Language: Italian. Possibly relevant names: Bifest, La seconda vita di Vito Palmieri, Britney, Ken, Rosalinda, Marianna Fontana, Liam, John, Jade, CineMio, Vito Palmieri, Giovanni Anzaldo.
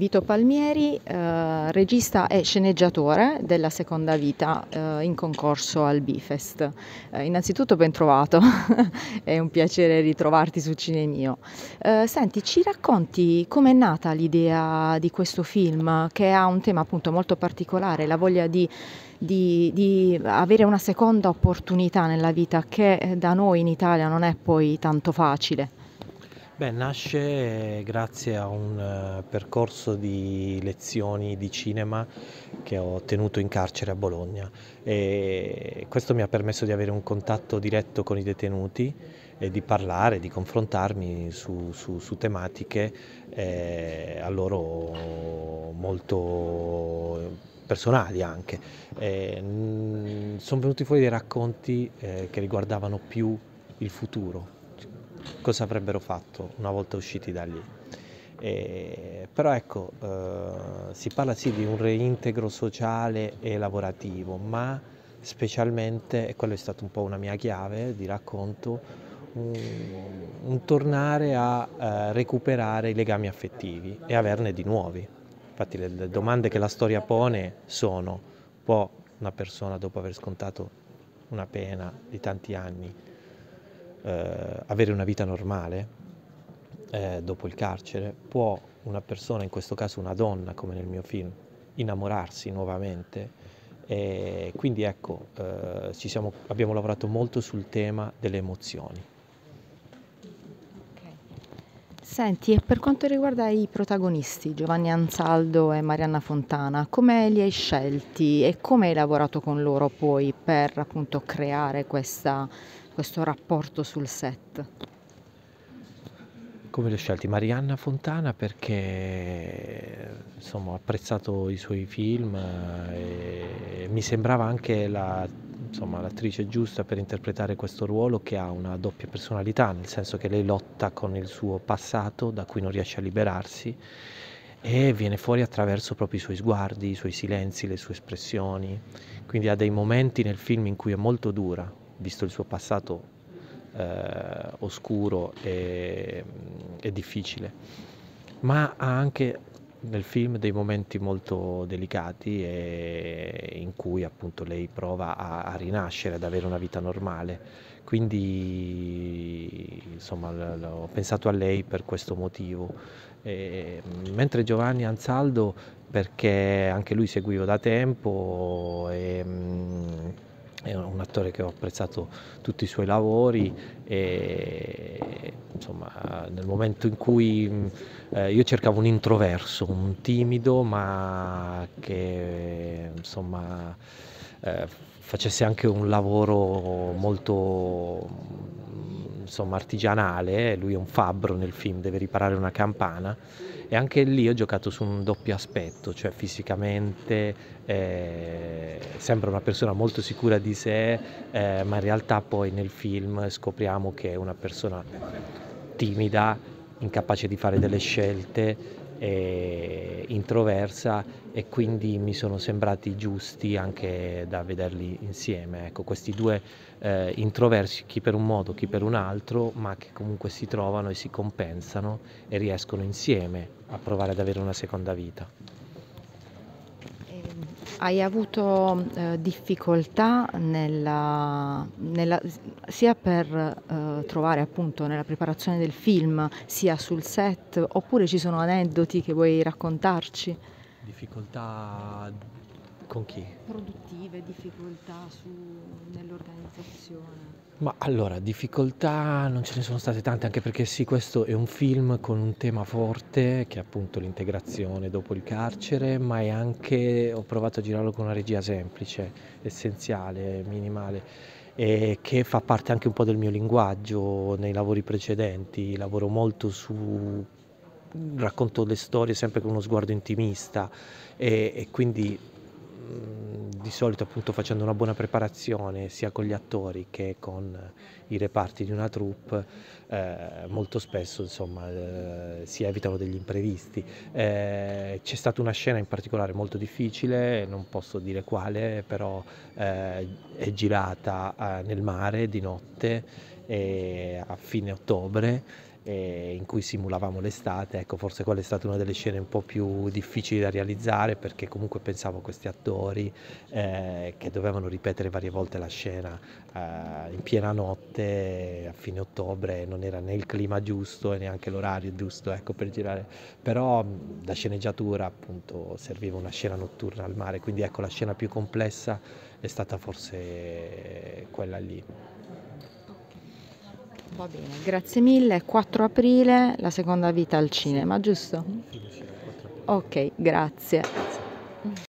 Vito Palmieri, regista e sceneggiatore della seconda vita in concorso al Bifest. Innanzitutto ben trovato, è un piacere ritrovarti su CineMio. Senti, ci racconti com'è nata l'idea di questo film che ha un tema appunto molto particolare, la voglia di avere una seconda opportunità nella vita che da noi in Italia non è poi tanto facile. Beh, nasce grazie a un percorso di lezioni di cinema che ho tenuto in carcere a Bologna, e questo mi ha permesso di avere un contatto diretto con i detenuti e di parlare, di confrontarmi su tematiche a loro molto personali anche. Sono venuti fuori dei racconti che riguardavano più il futuro, cosa avrebbero fatto una volta usciti da lì. Però ecco, si parla sì di un reintegro sociale e lavorativo, ma specialmente, e quello è stato un po' una mia chiave di racconto, un tornare a recuperare i legami affettivi e averne di nuovi. Infatti le domande che la storia pone sono: può una persona, dopo aver scontato una pena di tanti anni, avere una vita normale dopo il carcere? Può una persona, in questo caso una donna come nel mio film, innamorarsi nuovamente? E quindi ecco, abbiamo lavorato molto sul tema delle emozioni. Senti, e per quanto riguarda i protagonisti, Giovanni Anzaldo e Marianna Fontana, come li hai scelti e come hai lavorato con loro poi per appunto creare questo rapporto sul set? Come li ho scelti? Marianna Fontana perché insomma, ho apprezzato i suoi film e mi sembrava anche l'attrice giusta per interpretare questo ruolo, che ha una doppia personalità, nel senso che lei lotta con il suo passato da cui non riesce a liberarsi e viene fuori attraverso proprio i suoi sguardi, i suoi silenzi, le sue espressioni. Quindi ha dei momenti nel film in cui è molto dura, visto il suo passato oscuro e difficile, ma ha anche nel film dei momenti molto delicati e in cui appunto lei prova a rinascere, ad avere una vita normale. Quindi insomma ho pensato a lei per questo motivo, mentre Giovanni Anzaldo perché anche lui seguivo da tempo è un attore che ho apprezzato tutti i suoi lavori e insomma nel momento in cui io cercavo un introverso, un timido, ma che insomma facesse anche un lavoro molto insomma artigianale. Lui è un fabbro nel film, deve riparare una campana, e anche lì ho giocato su un doppio aspetto, cioè fisicamente sembra una persona molto sicura di sé, ma in realtà poi nel film scopriamo che è una persona timida, incapace di fare delle scelte, introversa, e quindi mi sono sembrati giusti anche da vederli insieme. Ecco, questi due introversi, chi per un modo, chi per un altro, ma che comunque si trovano e si compensano e riescono insieme a provare ad avere una seconda vita. Hai avuto difficoltà sia per trovare appunto nella preparazione del film, sia sul set, oppure ci sono aneddoti che vuoi raccontarci? Difficoltà con chi? Produttive, difficoltà nell'organizzazione. Ma allora, difficoltà non ce ne sono state tante, anche perché sì, questo è un film con un tema forte, che è appunto l'integrazione dopo il carcere, ma è anche, ho provato a girarlo con una regia semplice, essenziale, minimale, e che fa parte anche un po' del mio linguaggio nei lavori precedenti. Lavoro molto su, racconto le storie sempre con uno sguardo intimista e quindi di solito appunto facendo una buona preparazione sia con gli attori che con i reparti di una troupe, molto spesso insomma si evitano degli imprevisti. C'è stata una scena in particolare molto difficile, non posso dire quale, però è girata nel mare di notte a fine ottobre in cui simulavamo l'estate. Ecco, forse quella è stata una delle scene un po' più difficili da realizzare, perché comunque pensavo a questi attori che dovevano ripetere varie volte la scena in piena notte a fine ottobre, non era né il clima giusto e neanche l'orario giusto, ecco, per girare. Però da sceneggiatura appunto serviva una scena notturna al mare, quindi ecco, la scena più complessa è stata forse quella lì. Va bene, grazie mille. 4 aprile, La seconda vita al cinema, giusto? Ok, grazie.